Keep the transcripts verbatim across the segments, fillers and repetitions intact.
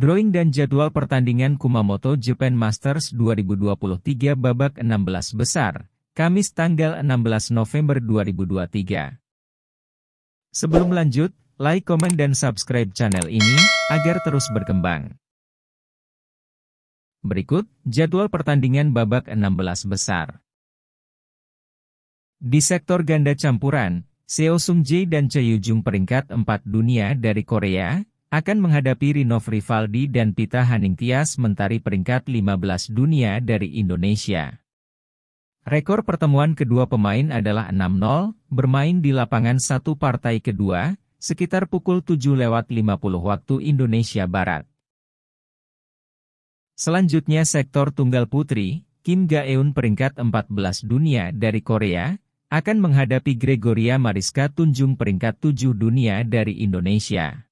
Drawing dan jadwal pertandingan Kumamoto Japan Masters dua ribu dua puluh tiga babak enam belas besar, Kamis tanggal enam belas November dua ribu dua puluh tiga. Sebelum lanjut, like, komen, dan subscribe channel ini, agar terus berkembang. Berikut, jadwal pertandingan babak enam belas besar. Di sektor ganda campuran, Seo Sung Jae dan Choi Yoo Jung peringkat empat dunia dari Korea, akan menghadapi Rinov Rivaldi dan Pita Haningtyas mentari peringkat lima belas dunia dari Indonesia. Rekor pertemuan kedua pemain adalah enam nol, bermain di lapangan satu partai kedua, sekitar pukul tujuh lewat lima puluh waktu Indonesia Barat. Selanjutnya sektor tunggal putri, Kim Ga Eun peringkat empat belas dunia dari Korea, akan menghadapi Gregoria Mariska Tunjung peringkat tujuh dunia dari Indonesia.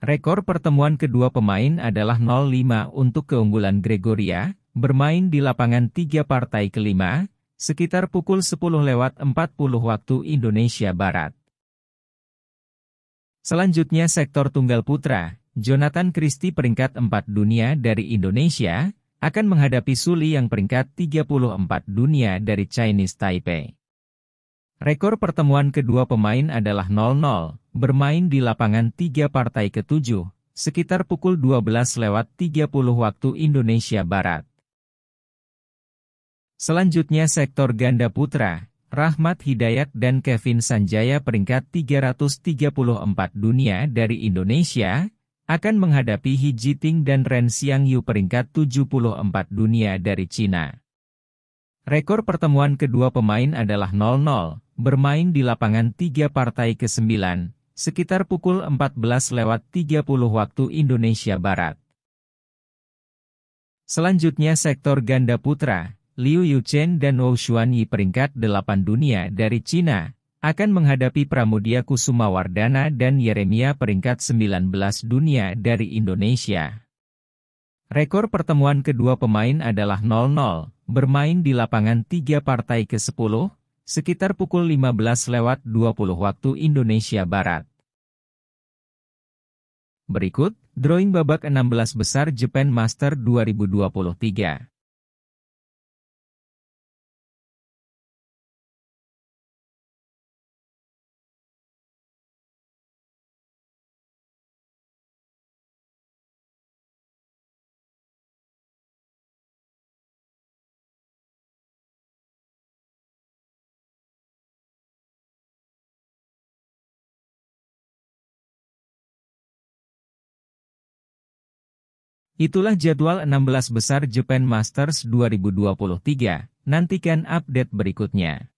Rekor pertemuan kedua pemain adalah nol lima untuk keunggulan Gregoria, bermain di lapangan tiga partai kelima, sekitar pukul sepuluh lewat empat puluh waktu Indonesia Barat. Selanjutnya sektor tunggal putra, Jonathan Christie peringkat empat dunia dari Indonesia, akan menghadapi Suli yang peringkat tiga puluh empat dunia dari Chinese Taipei. Rekor pertemuan kedua pemain adalah nol nol, bermain di lapangan tiga partai ketujuh, sekitar pukul dua belas lewat tiga puluh waktu Indonesia Barat. Selanjutnya sektor ganda putra, Rahmat Hidayat dan Kevin Sanjaya peringkat tiga ratus tiga puluh empat dunia dari Indonesia, akan menghadapi Hi Jiting dan Ren Xiang Yu peringkat tujuh puluh empat dunia dari Cina. Rekor pertemuan kedua pemain adalah nol nol, bermain di lapangan tiga partai ke sembilan, sekitar pukul empat belas lewat tiga puluh waktu Indonesia Barat. Selanjutnya sektor ganda putra, Liu Yuchen dan Wu Xuanyi peringkat delapan dunia dari Cina, akan menghadapi Pramudia Kusumawardana dan Yeremia peringkat sembilan belas dunia dari Indonesia. Rekor pertemuan kedua pemain adalah nol nol, bermain di lapangan tiga partai ke sepuluh, sekitar pukul lima belas lewat dua puluh waktu Indonesia Barat. Berikut, drawing babak enam belas besar Japan Master dua ribu dua puluh tiga. Itulah jadwal enam belas besar Japan Masters dua ribu dua puluh tiga, nantikan update berikutnya.